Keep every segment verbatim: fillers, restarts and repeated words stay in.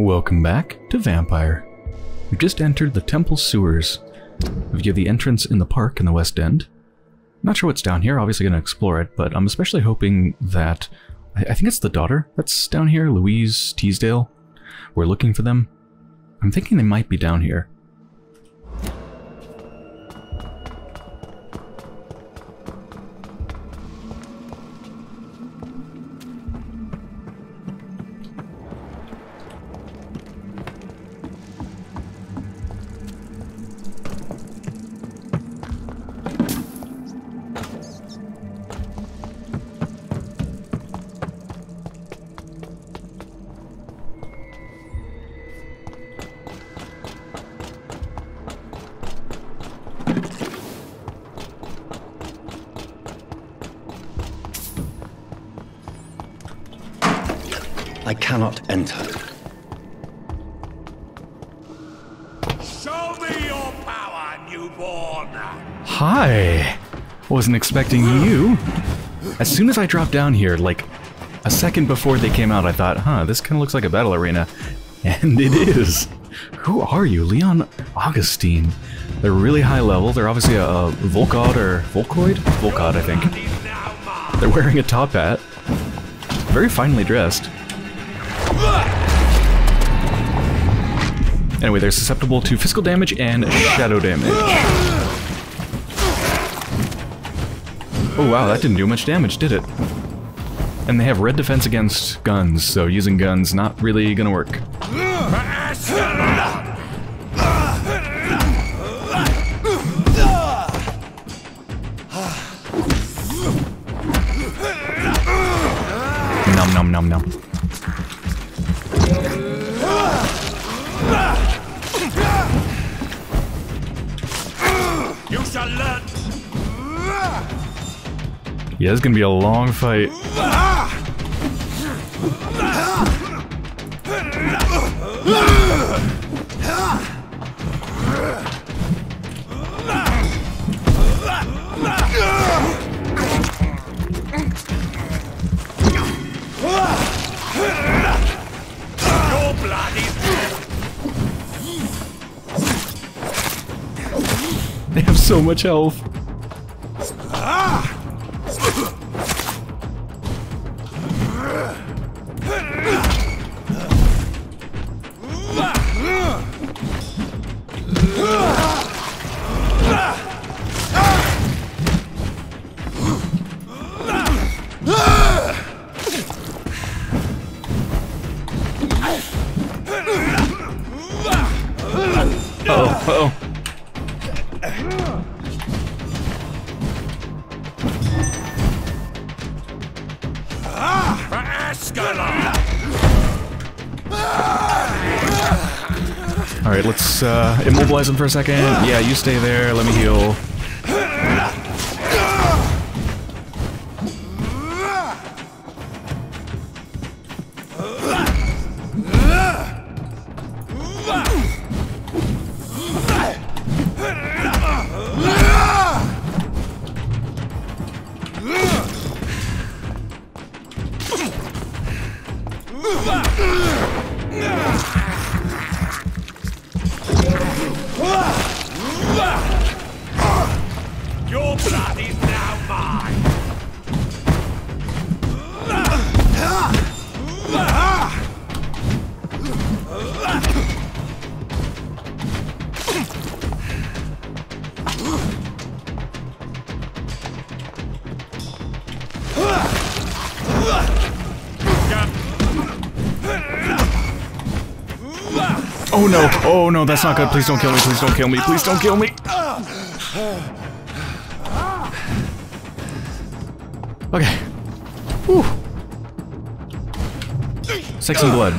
Welcome back to Vampire. We've just entered the temple sewers. Via the entrance in the park in the West End. Not sure what's down here, obviously going to explore it, but I'm especially hoping that... I think it's the daughter that's down here, Louise Teasdale. We're looking for them. I'm thinking they might be down here. I cannot enter. Show me your power, newborn! Hi! Wasn't expecting you. As soon as I dropped down here, like a second before they came out, I thought, huh, this kind of looks like a battle arena. And it is. Who are you? Leon Augustin. They're really high level. They're obviously a, a Volkod or Vulkod? Vulkod, I think. They're wearing a top hat. Very finely dressed. Anyway, they're susceptible to physical damage and shadow damage. Oh wow, that didn't do much damage, did it? And they have red defense against guns, so using guns, not really gonna work. Nom nom nom nom. Yeah, it's gonna be a long fight. Your blood is... They have so much health. Alright, let's uh, immobilize him for a second. Yeah, you stay there, let me heal. Oh no, oh no, that's not good. Please don't kill me, please don't kill me, please don't kill me. Okay. Whew. Sex and blood.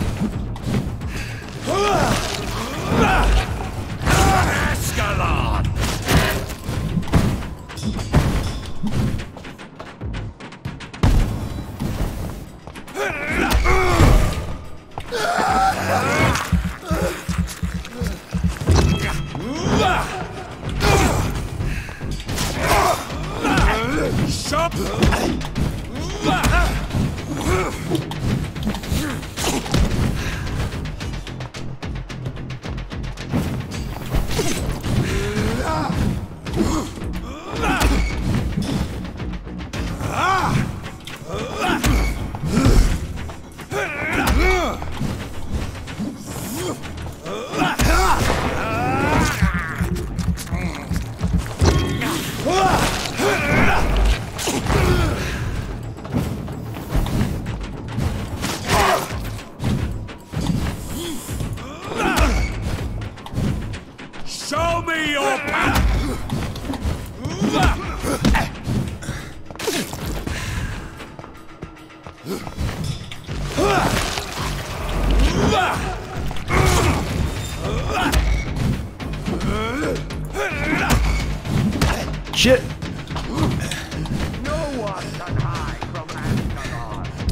Shit!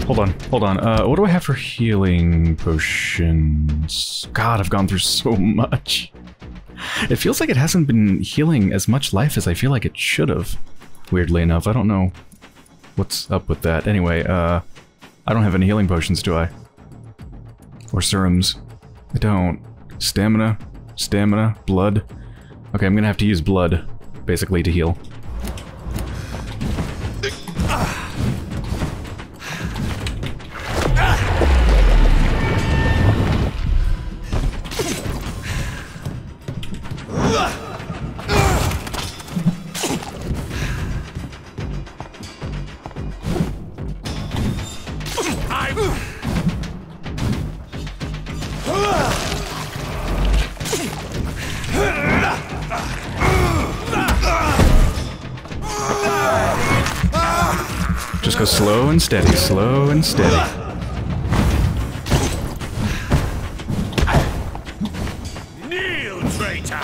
Hold on, hold on. Uh, what do I have for healing potions? God, I've gone through so much. It feels like it hasn't been healing as much life as I feel like it should have. Weirdly enough, I don't know what's up with that. Anyway, uh, I don't have any healing potions, do I? Or serums. I don't. Stamina. Stamina. Blood. Okay, I'm gonna have to use blood, basically, to heal. Slow and steady, slow and steady. Kneel, traitor.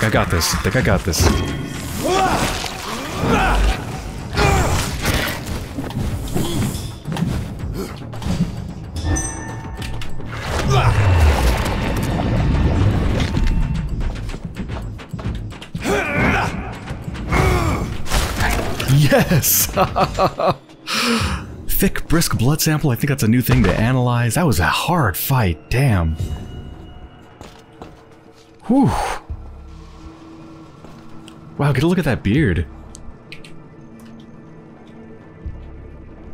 I got this. I think I got this. Yes! Thick, brisk blood sample. I think that's a new thing to analyze. That was a hard fight. Damn. Whew. Wow, get a look at that beard.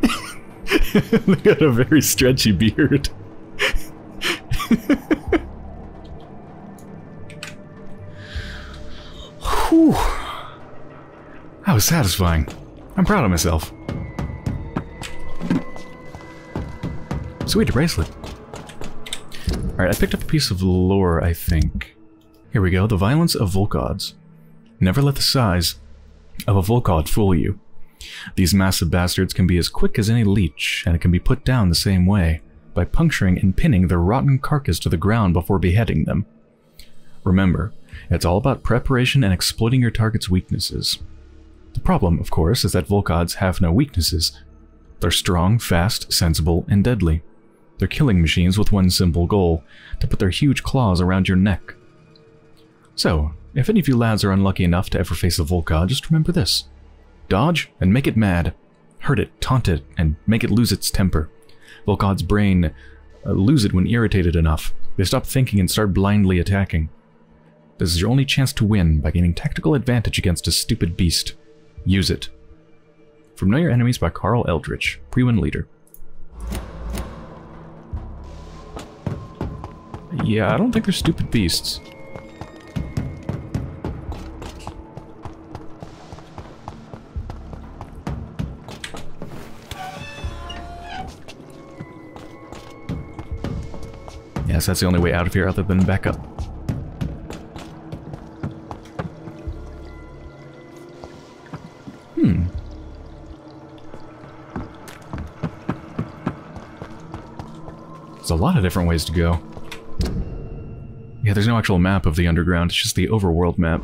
They got a very stretchy beard. Whew. That was satisfying. I'm proud of myself. Sweet, a bracelet. Alright, I picked up a piece of lore, I think. Here we go, the violence of Volkods. Never let the size of a Vulkod fool you. These massive bastards can be as quick as any leech, and it can be put down the same way, by puncturing and pinning their rotten carcass to the ground before beheading them. Remember, it's all about preparation and exploiting your target's weaknesses. The problem, of course, is that Vulkods have no weaknesses. They're strong, fast, sensible, and deadly. They're killing machines with one simple goal, to put their huge claws around your neck. So, if any of you lads are unlucky enough to ever face a Volkod, just remember this. Dodge and make it mad. Hurt it, taunt it, and make it lose its temper. Volkod's brain uh, lose it when irritated enough. They stop thinking and start blindly attacking. This is your only chance to win by gaining tactical advantage against a stupid beast. Use it. From Know Your Enemies by Carl Eldritch, Pre-Win Leader. Yeah, I don't think they're stupid beasts. Yes, that's the only way out of here other than back up. Hmm. There's a lot of different ways to go. Yeah, there's no actual map of the underground, it's just the overworld map.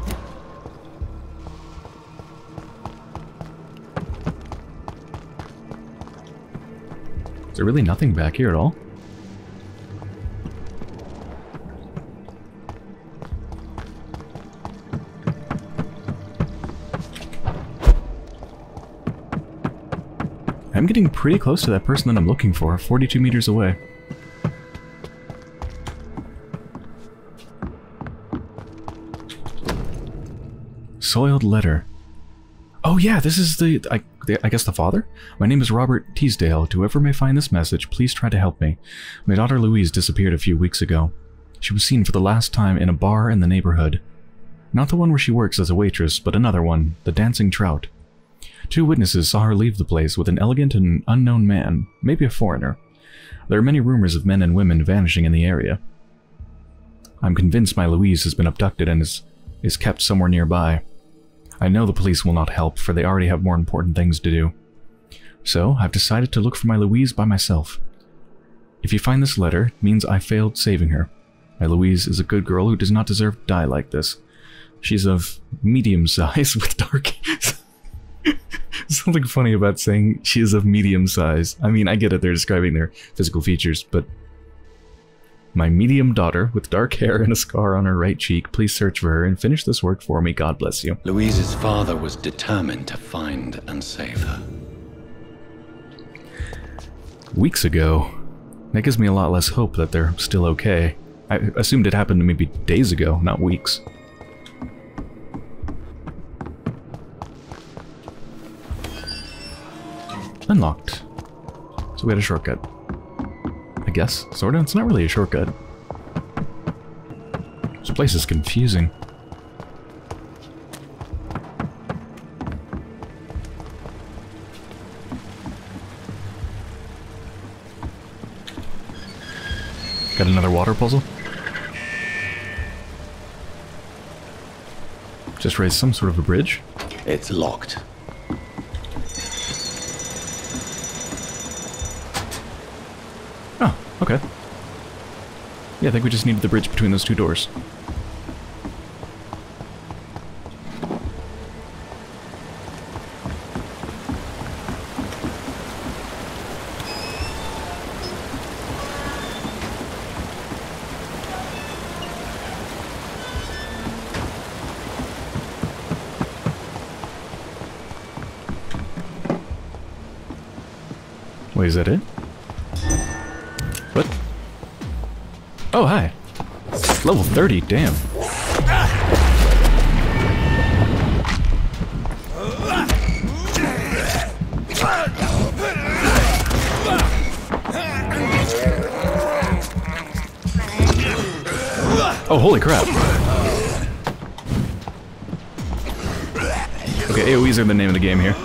Is there really nothing back here at all? I'm getting pretty close to that person that I'm looking for, forty-two meters away. Soiled letter. Oh yeah, this is the I, the, I guess the father? My name is Robert Teasdale. To whoever may find this message, please try to help me. My daughter Louise disappeared a few weeks ago. She was seen for the last time in a bar in the neighborhood. Not the one where she works as a waitress, but another one, the Dancing Trout. Two witnesses saw her leave the place with an elegant and unknown man, maybe a foreigner. There are many rumors of men and women vanishing in the area. I'm convinced my Louise has been abducted and is, is kept somewhere nearby. I know the police will not help, for they already have more important things to do. So, I've decided to look for my Louise by myself. If you find this letter, it means I failed saving her. My Louise is a good girl who does not deserve to die like this. She's of medium size with dark... Something funny about saying she is of medium size. I mean, I get it, they're describing their physical features, but... My medium daughter, with dark hair and a scar on her right cheek, please search for her and finish this work for me. God bless you. Louise's father was determined to find and save her. Weeks ago. That gives me a lot less hope that they're still okay. I assumed it happened maybe days ago, not weeks. Unlocked. So we had a shortcut. I guess, sort of. It's not really a shortcut. This place is confusing. Got another water puzzle? Just raised some sort of a bridge. It's locked. Okay. Yeah, I think we just needed the bridge between those two doors. Wait, is that it? Oh, hi. Level thirty, damn. Oh, holy crap. Okay, A O Es are the name of the game here.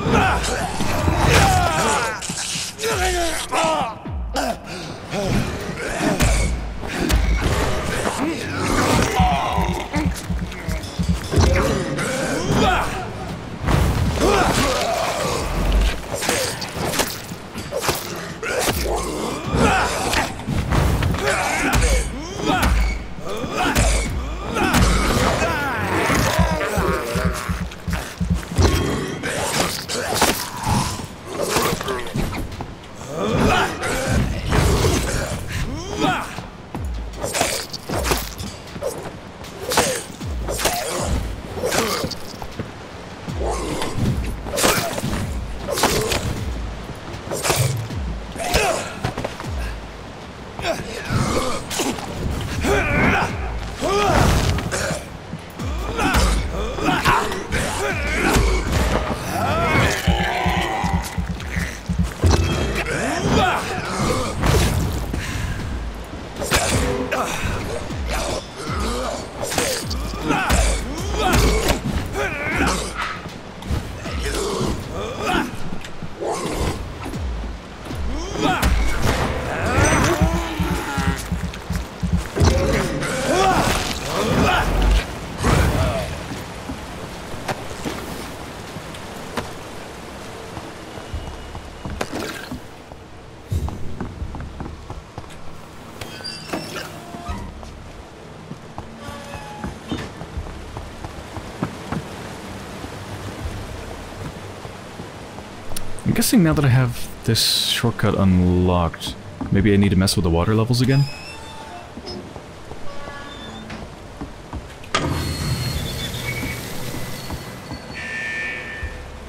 I'm guessing now that I have this shortcut unlocked, maybe I need to mess with the water levels again?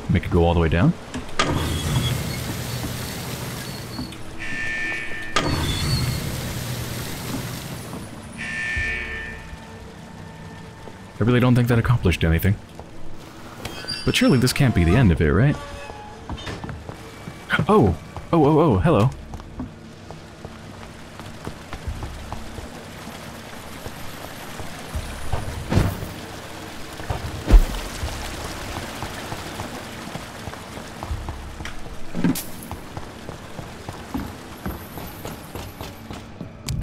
Make it go all the way down? I really don't think that accomplished anything. But surely this can't be the end of it, right? Oh! Oh, oh, oh, hello.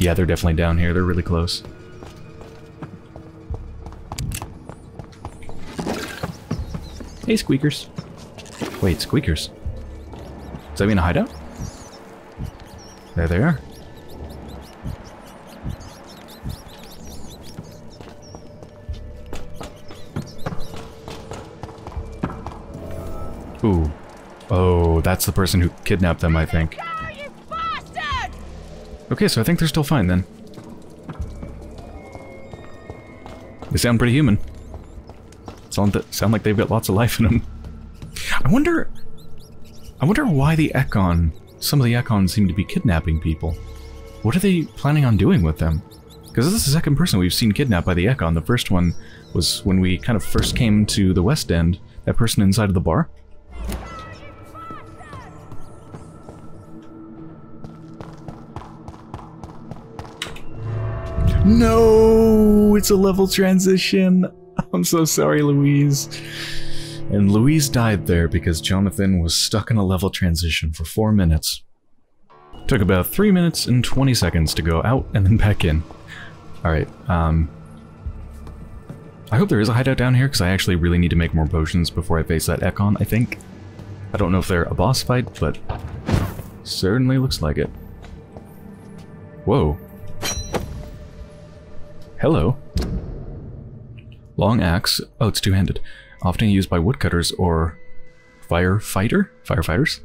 Yeah, they're definitely down here. They're really close. Hey, Squeakers. Wait, Squeakers? Does that mean a hideout? There they are. Ooh. Oh, that's the person who kidnapped them, I think. Okay, so I think they're still fine, then. They sound pretty human. Sound, th sound like they've got lots of life in them. I wonder... I wonder why the Ekon... Some of the Ekons seem to be kidnapping people. What are they planning on doing with them? Because this is the second person we've seen kidnapped by the Ekon. The first one was when we kind of first came to the West End. That person inside of the bar. No, it's a level transition. I'm so sorry, Louise. And Louise died there because Jonathan was stuck in a level transition for four minutes. Took about three minutes and twenty seconds to go out and then back in. All right. Um, I hope there is a hideout down here because I actually really need to make more potions before I face that Ekon, I think. I don't know if they're a boss fight, but certainly looks like it. Whoa. Hello. Long axe. Oh, it's two-handed. Often used by woodcutters or firefighter? Firefighters?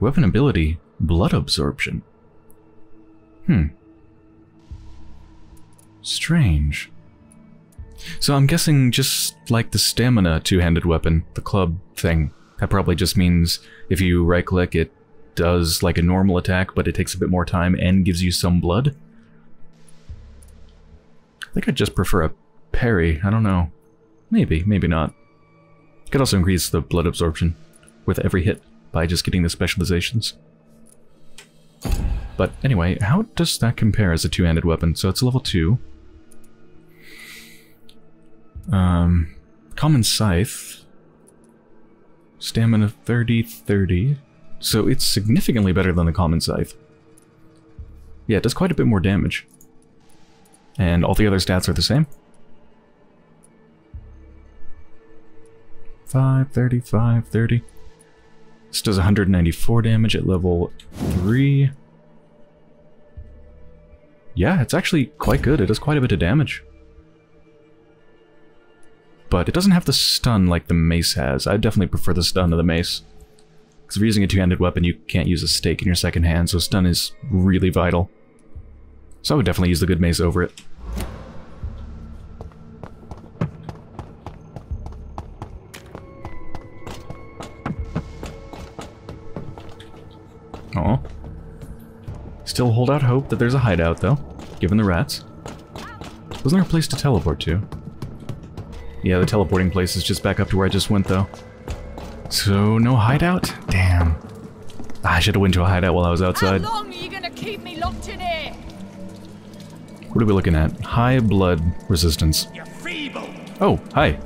Weapon ability. Blood absorption. Hmm. Strange. So I'm guessing just like the stamina two-handed weapon, the club thing. That probably just means if you right-click it does like a normal attack, but it takes a bit more time and gives you some blood. I think I'd just prefer a parry. I don't know. Maybe, maybe not. Could also increase the blood absorption with every hit by just getting the specializations. But anyway, how does that compare as a two-handed weapon? So it's level two. Um, common scythe. Stamina thirty thirty. So it's significantly better than the common scythe. Yeah, it does quite a bit more damage. And all the other stats are the same. five, thirty, five, thirty. This does one hundred ninety-four damage at level three. Yeah, it's actually quite good. It does quite a bit of damage. But it doesn't have the stun like the mace has. I definitely prefer the stun to the mace. Because if you're using a two-handed weapon, you can't use a stake in your second hand, so stun is really vital. So I would definitely use the good mace over it. Aw. Still hold out hope that there's a hideout, though, given the rats. Wasn't there a place to teleport to? Yeah, the teleporting place is just back up to where I just went, though. So, no hideout? Damn. I should have went to a hideout while I was outside. How long are you gonna keep me locked in here? What are we looking at? High blood resistance. You're feeble. Oh, hi.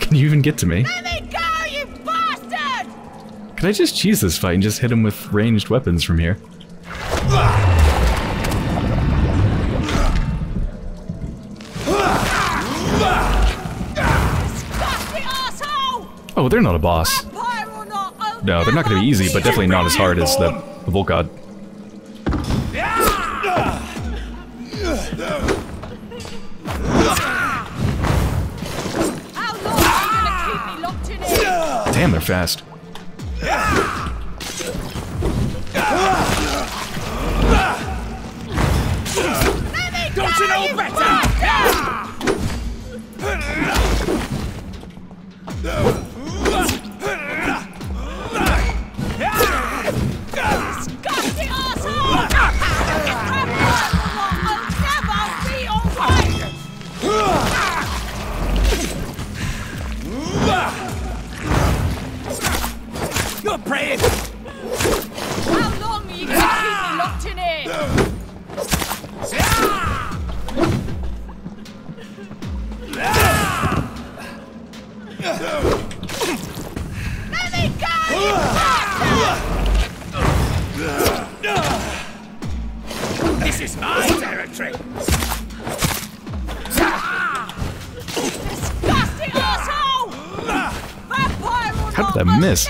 Can you even get to me? Let me go, you bastard! Could I just cheese this fight and just hit him with ranged weapons from here? Disgusting asshole! Oh, they're not a boss. Or not, no, they're not going to be easy, but definitely not as hard as the, the Volkod. Damn, they're fast. Don't you know better? for praying! How long are you going ah! to keep me locked in here? That miss.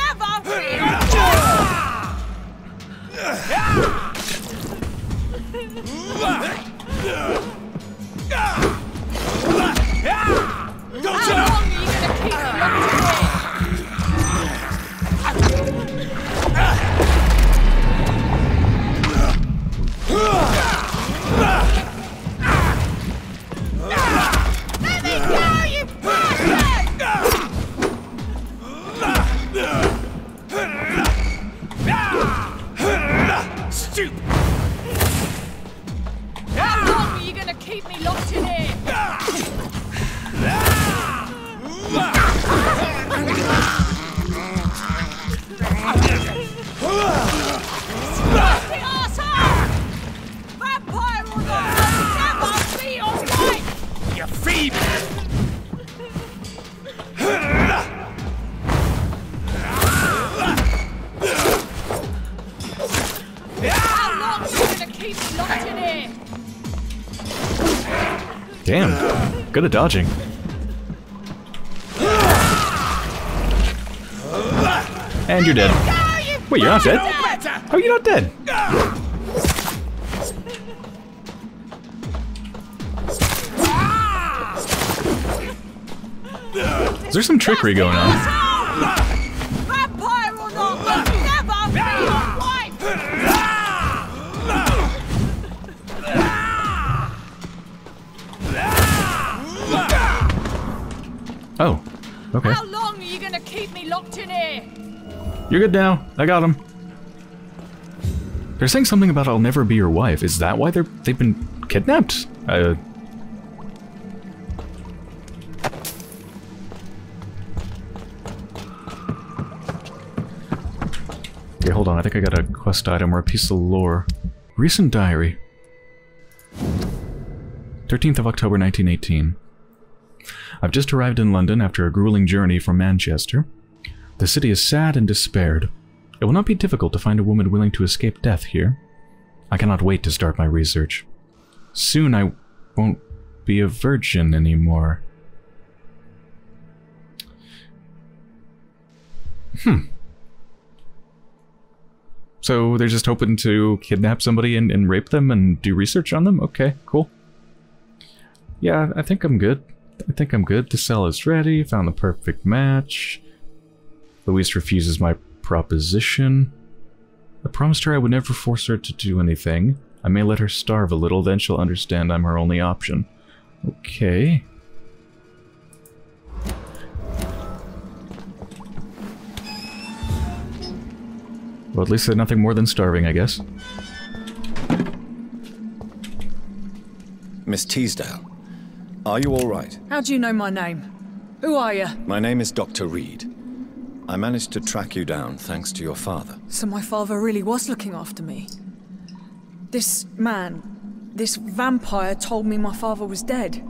Damn, good at dodging. And you're dead. Wait, you're not dead? How are you not dead? Is there some trickery going on? Oh, okay. How long are you gonna keep me locked in here? You're good now. I got him. They're saying something about I'll never be your wife. Is that why they're they've been kidnapped? Uh. Okay, hold on. I think I got a quest item or a piece of lore. Recent diary. thirteenth of October nineteen eighteen. I've just arrived in London after a grueling journey from Manchester. The city is sad and despaired. It will not be difficult to find a woman willing to escape death here. I cannot wait to start my research. Soon I won't be a virgin anymore. Hmm. So they're just hoping to kidnap somebody and, and rape them and do research on them? Okay, cool. Yeah, I think I'm good. I think I'm good. The cell is ready. Found the perfect match. Louise refuses my proposition. I promised her I would never force her to do anything. I may let her starve a little, then she'll understand I'm her only option. Okay. Well, at least they're nothing more than starving, I guess. Miss Teasdale. Are you all right? How do you know my name? Who are you? My name is Doctor Reid. I managed to track you down thanks to your father. So my father really was looking after me. This man, this vampire told me my father was dead.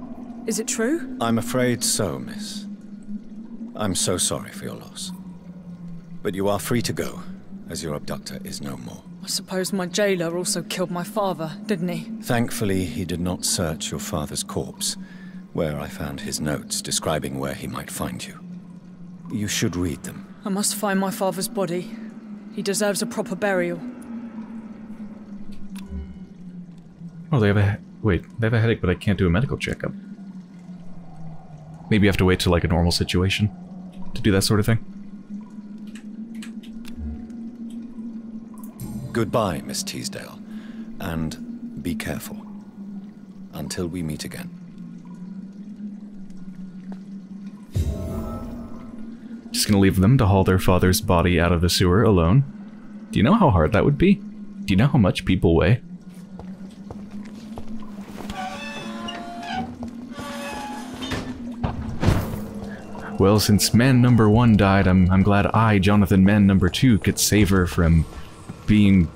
Is it true? I'm afraid so, miss. I'm so sorry for your loss. But you are free to go, as your abductor is no more. I suppose my jailer also killed my father, didn't he? Thankfully, he did not search your father's corpse, where I found his notes describing where he might find you. You should read them. I must find my father's body. He deserves a proper burial. Oh, they have a... wait, they have a headache, but I can't do a medical checkup. Maybe you have to wait till like a normal situation to do that sort of thing. Goodbye, Miss Teasdale, and be careful. Until we meet again. Just gonna leave them to haul their father's body out of the sewer alone. Do you know how hard that would be? Do you know how much people weigh? well, since man number one died, I'm, I'm glad I, Jonathan Man number two, could save her from being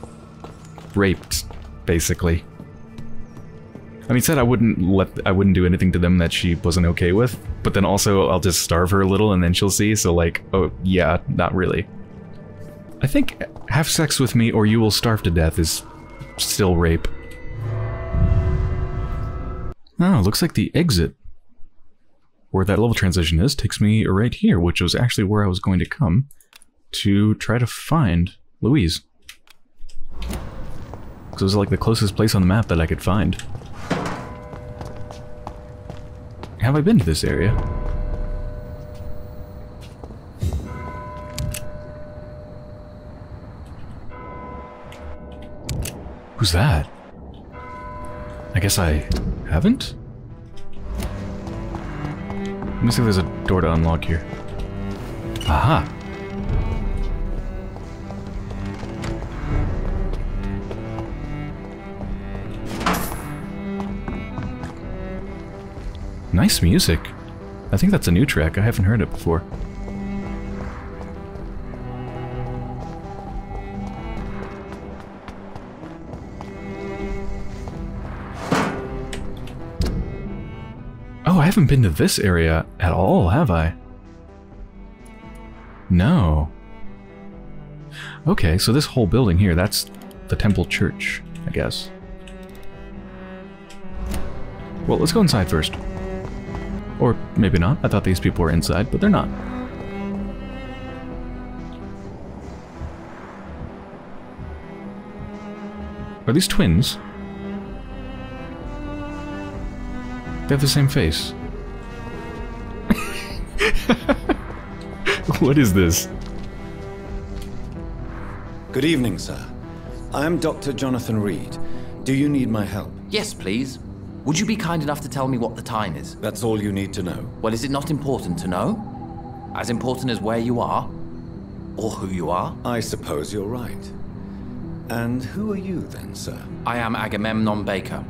raped, basically. I mean, said I wouldn't let, I wouldn't do anything to them that she wasn't okay with, but then also I'll just starve her a little and then she'll see, so like, oh, yeah, not really. I think have sex with me or you will starve to death is still rape. Oh, looks like the exit, where that level transition is, takes me right here, which was actually where I was going to come to try to find Louise. Because it was like the closest place on the map that I could find. Have I been to this area? Who's that? I guess I haven't? Let me see if there's a door to unlock here. Aha! Nice music. I think that's a new track. I haven't heard it before. Oh, I haven't been to this area at all, have I? No. Okay, so this whole building here, that's the temple church, I guess. Well, let's go inside first. Or maybe not. I thought these people were inside, but they're not. Are these twins? They have the same face. What is this? Good evening, sir. I'm Doctor Jonathan Reid. Do you need my help? Yes, please. Would you be kind enough to tell me what the time is? That's all you need to know. Well, is it not important to know? As important as where you are? Or who you are? I suppose you're right. And who are you then, sir? I am Agamemnon Baker.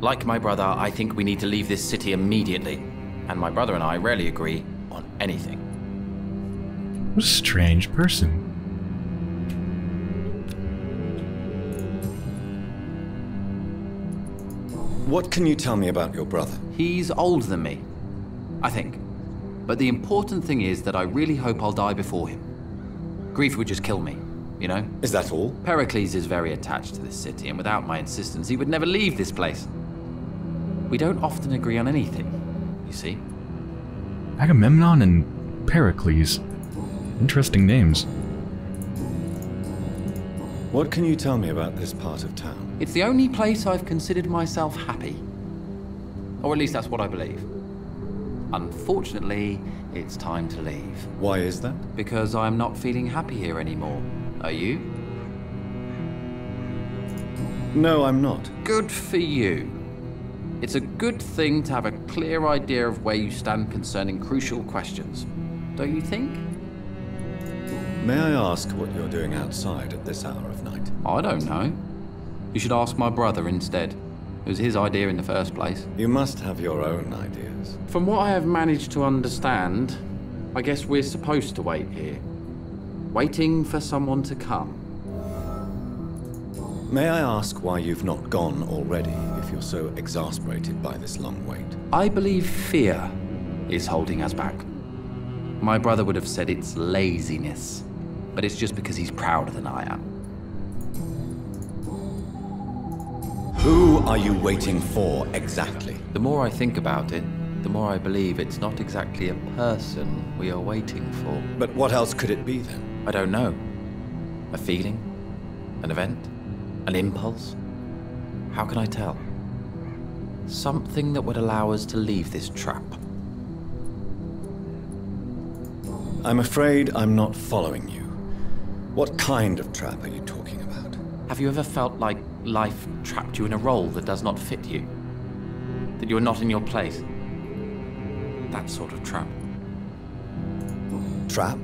Like my brother, I think we need to leave this city immediately. And my brother and I rarely agree on anything. What a strange person. What can you tell me about your brother? He's older than me, I think. But the important thing is that I really hope I'll die before him. Grief would just kill me, you know? Is that all? Pericles is very attached to this city, and without my insistence, he would never leave this place. We don't often agree on anything, you see. Agamemnon and Pericles. Interesting names. What can you tell me about this part of town? It's the only place I've considered myself happy. Or at least that's what I believe. Unfortunately, it's time to leave. Why is that? Because I'm not feeling happy here anymore. Are you? No, I'm not. Good for you. It's a good thing to have a clear idea of where you stand concerning crucial questions, don't you think? May I ask what you're doing outside at this hour of night? I don't know. You should ask my brother instead. It was his idea in the first place. You must have your own ideas. From what I have managed to understand, I guess we're supposed to wait here. Waiting for someone to come. May I ask why you've not gone already, if you're so exasperated by this long wait? I believe fear is holding us back. My brother would have said it's laziness. But it's just because he's prouder than I am. Who are you waiting for, exactly? The more I think about it, the more I believe it's not exactly a person we are waiting for. But what else could it be, then? I don't know. A feeling? An event? An impulse? How can I tell? Something that would allow us to leave this trap. I'm afraid I'm not following you. What kind of trap are you talking about? Have you ever felt like life trapped you in a role that does not fit you? That you're not in your place? That sort of trap. Trap?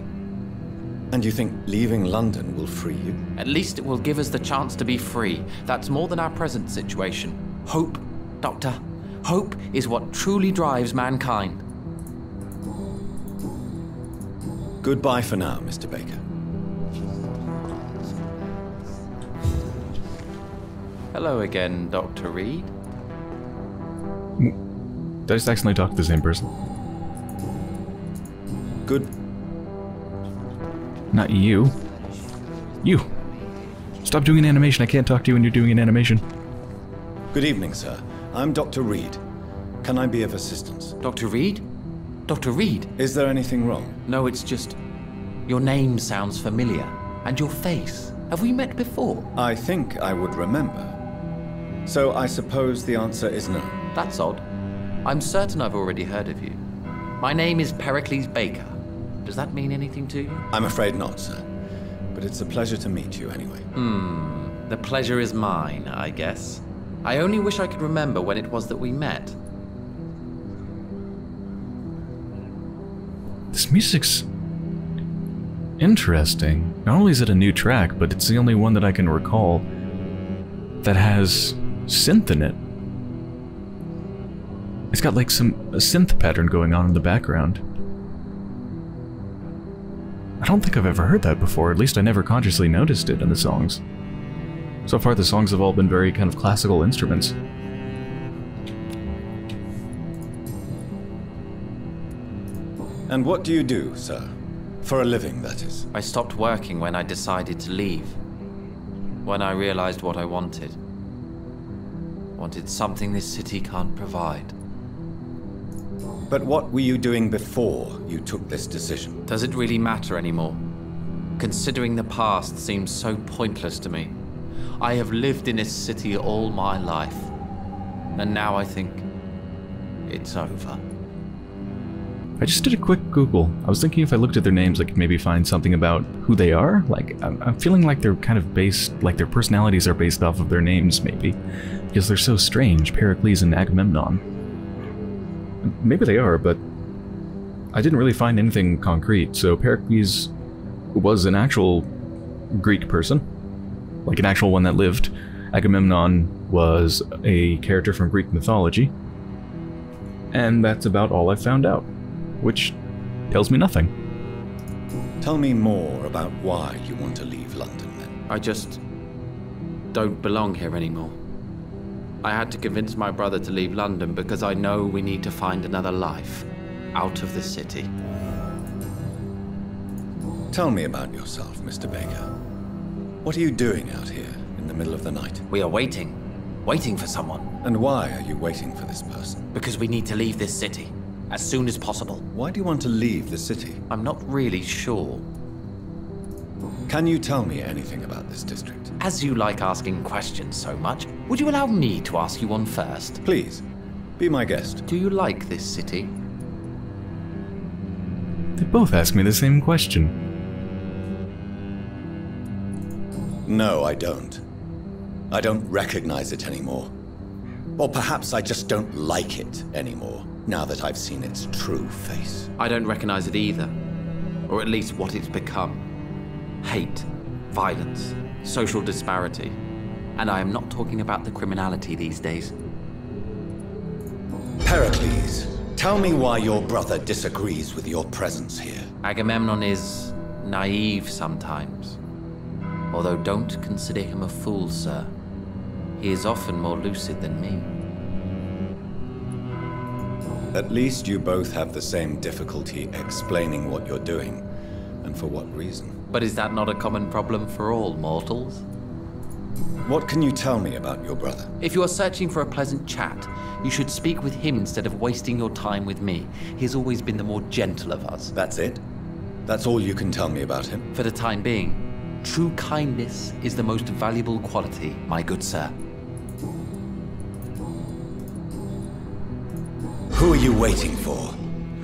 And you think leaving London will free you? At least it will give us the chance to be free. That's more than our present situation. Hope, Doctor. Hope is what truly drives mankind. Goodbye for now, Mister Baker. Hello again, Doctor Reid. Did I just accidentally talk to the same person? Good. Not you. You. Stop doing an animation. I can't talk to you when you're doing an animation. Good evening, sir. I'm Doctor Reid. Can I be of assistance? Doctor Reid? Doctor Reid? Is there anything wrong? No, it's just... your name sounds familiar. And your face. Have we met before? I think I would remember. So I suppose the answer is no. That's odd. I'm certain I've already heard of you. My name is Pericles Baker. Does that mean anything to you? I'm afraid not, sir. But it's a pleasure to meet you anyway. Hmm. The pleasure is mine, I guess. I only wish I could remember when it was that we met. This music's... interesting. Not only is it a new track, but it's the only one that I can recall that has synth in it. It's got like some a synth pattern going on in the background. I don't think I've ever heard that before, at least I never consciously noticed it in the songs. So far the songs have all been very kind of classical instruments. And what do you do, sir? For a living, that is. I stopped working when I decided to leave. When I realized what I wanted. Wanted something this city can't provide. But what were you doing before you took this decision? Does it really matter anymore? Considering the past seems so pointless to me. I have lived in this city all my life. And now I think it's over. I just did a quick Google. I was thinking if I looked at their names, I could maybe find something about who they are. Like, I'm, I'm feeling like they're kind of based, like their personalities are based off of their names, maybe. Because they're so strange, Pericles and Agamemnon. Maybe they are, but I didn't really find anything concrete. So Pericles was an actual Greek person, like an actual one that lived. Agamemnon was a character from Greek mythology. And that's about all I found out. Which tells me nothing. Tell me more about why you want to leave London, then. I just don't belong here anymore. I had to convince my brother to leave London because I know we need to find another life out of the city. Tell me about yourself, Mister Baker. What are you doing out here in the middle of the night? We are waiting. Waiting for someone. And why are you waiting for this person? Because we need to leave this city. As soon as possible. Why do you want to leave the city? I'm not really sure. Can you tell me anything about this district? As you like asking questions so much, would you allow me to ask you one first? Please, be my guest. Do you like this city? They both ask me the same question. No, I don't. I don't recognize it anymore. Or perhaps I just don't like it anymore. Now that I've seen its true face. I don't recognize it either. Or at least what it's become. Hate, violence, social disparity. And I am not talking about the criminality these days. Pericles, tell me why your brother disagrees with your presence here. Agamemnon is naive sometimes. Although don't consider him a fool, sir. He is often more lucid than me. At least you both have the same difficulty explaining what you're doing, and for what reason. But is that not a common problem for all mortals? What can you tell me about your brother? If you are searching for a pleasant chat, you should speak with him instead of wasting your time with me. He's always been the more gentle of us. That's it? That's all you can tell me about him? For the time being, true kindness is the most valuable quality, my good sir. Who are you waiting for?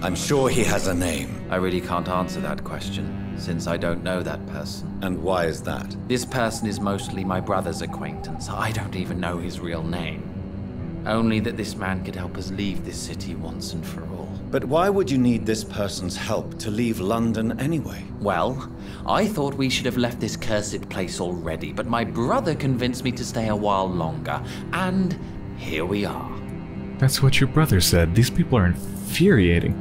I'm sure he has a name. I really can't answer that question, since I don't know that person. And why is that? This person is mostly my brother's acquaintance. I don't even know his real name. Only that this man could help us leave this city once and for all. But why would you need this person's help to leave London anyway? Well, I thought we should have left this cursed place already, but my brother convinced me to stay a while longer, and here we are. That's what your brother said. These people are infuriating.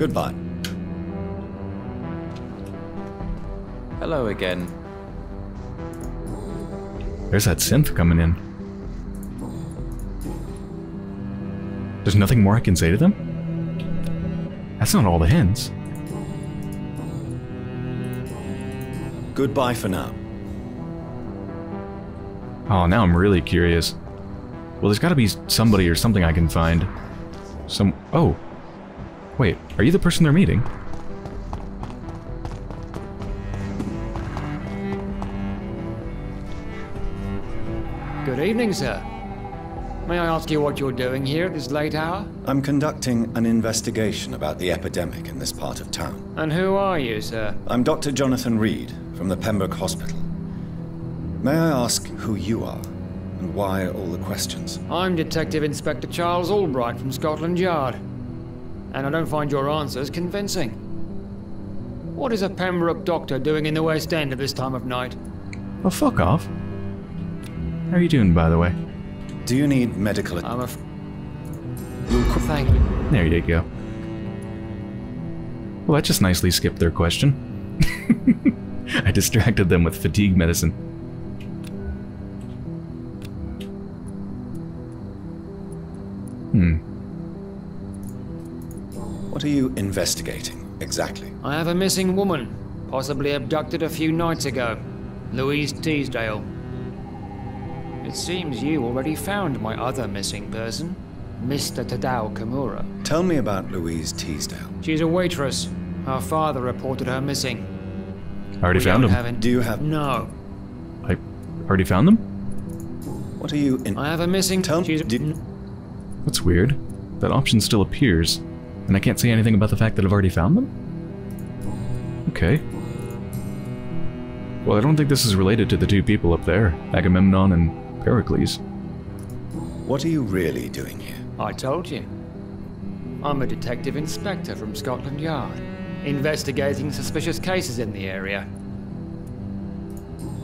Goodbye. Hello again. There's that synth coming in. There's nothing more I can say to them? That's not all the hens. Goodbye for now. Oh, now I'm really curious. Well, there's gotta be somebody or something I can find. Some... oh. Wait, are you the person they're meeting? Good evening, sir. May I ask you what you're doing here at this late hour? I'm conducting an investigation about the epidemic in this part of town. And who are you, sir? I'm Doctor Jonathan Reid from the Pembroke Hospital. May I ask who you are and why all the questions? I'm Detective Inspector Charles Albright from Scotland Yard. And I don't find your answers convincing. What is a Pembroke doctor doing in the West End at this time of night? Well, fuck off. How are you doing, by the way? Do you need medical attention? I'm a... Luke, thank you. There you go. Well, that just nicely skipped their question. I distracted them with fatigue medicine. Hmm. What are you investigating, exactly? I have a missing woman, possibly abducted a few nights ago. Louise Teasdale. It seems you already found my other missing person, Mister Tadao Kimura. Tell me about Louise Teasdale. She's a waitress. Her father reported her missing. I already we found him. Haven't... Do you have... No. I already found them? What are you in... I have a missing... Tell... She's... Did... That's weird. That option still appears, and I can't say anything about the fact that I've already found them? Okay. Well, I don't think this is related to the two people up there, Agamemnon and... Pericles. What are you really doing here? I told you. I'm a detective inspector from Scotland Yard, investigating suspicious cases in the area.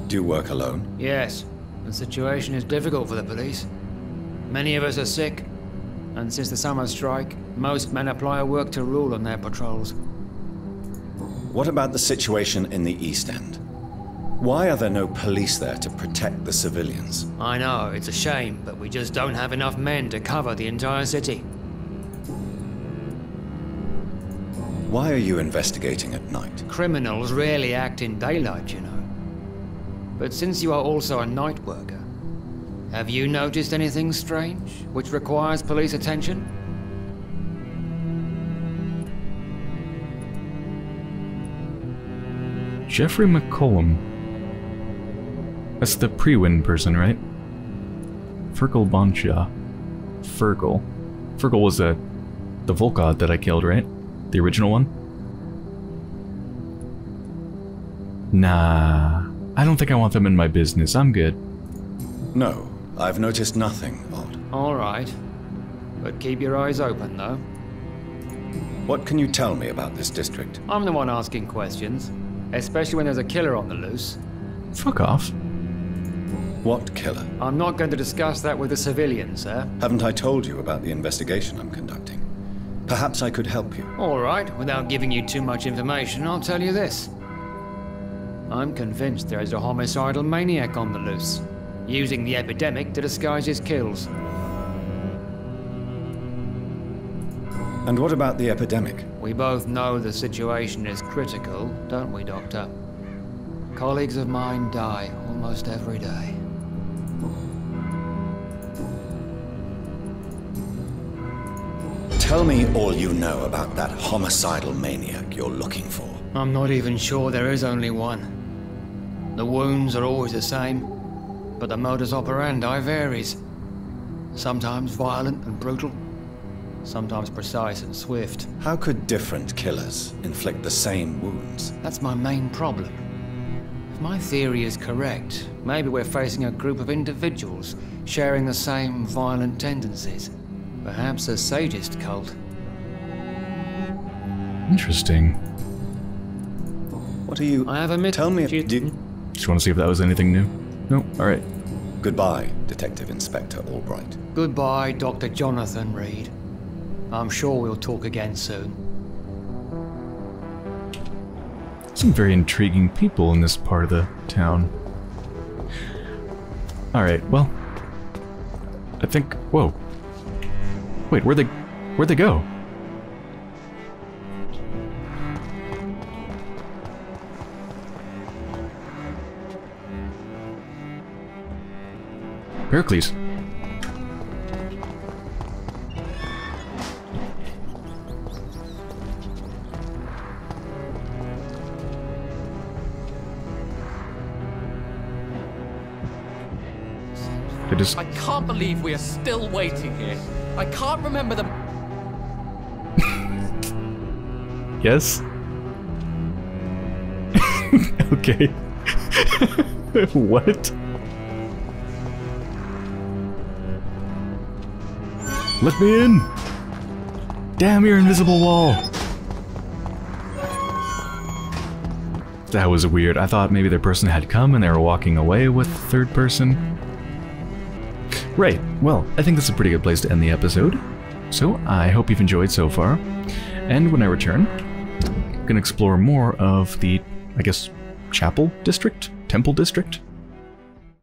Do you work alone? Yes. The situation is difficult for the police. Many of us are sick, and since the summer strike, most men apply a work to rule on their patrols. What about the situation in the East End? Why are there no police there to protect the civilians? I know, it's a shame, but we just don't have enough men to cover the entire city. Why are you investigating at night? Criminals rarely act in daylight, you know. But since you are also a night worker, have you noticed anything strange which requires police attention? Jeffrey McCollum. That's the pre-win person, right? Fergal Bancha. Fergal. Fergal was the, the Vulkod that I killed, right? The original one? Nah. I don't think I want them in my business. I'm good. No, I've noticed nothing odd. Alright. But keep your eyes open, though. What can you tell me about this district? I'm the one asking questions. Especially when there's a killer on the loose. Fuck off. What killer? I'm not going to discuss that with the civilians, sir. Haven't I told you about the investigation I'm conducting? Perhaps I could help you. All right. Without giving you too much information, I'll tell you this. I'm convinced there is a homicidal maniac on the loose, using the epidemic to disguise his kills. And what about the epidemic? We both know the situation is critical, don't we, Doctor? Colleagues of mine die almost every day. Tell me all you know about that homicidal maniac you're looking for. I'm not even sure there is only one. The wounds are always the same, but the modus operandi varies. Sometimes violent and brutal, sometimes precise and swift. How could different killers inflict the same wounds? That's my main problem. If my theory is correct, maybe we're facing a group of individuals sharing the same violent tendencies. Perhaps a sadist cult. Interesting. What are you... I have a myth... Tell me if you... Do you just want to see if that was anything new? No? Alright. Goodbye, Detective Inspector Albright. Goodbye, Doctor Jonathan Reid. I'm sure we'll talk again soon. Some very intriguing people in this part of the town. Alright, well, I think, whoa. Wait, where'd they, where'd they go? Pericles. Just... I can't believe we are still waiting here. I can't remember the... Yes? Okay. What? Let me in! Damn your invisible wall! That was weird. I thought maybe their person had come and they were walking away with third person. Right, well, I think that's a pretty good place to end the episode. So, I hope you've enjoyed so far. And when I return, I'm going to explore more of the, I guess, chapel district? Temple district?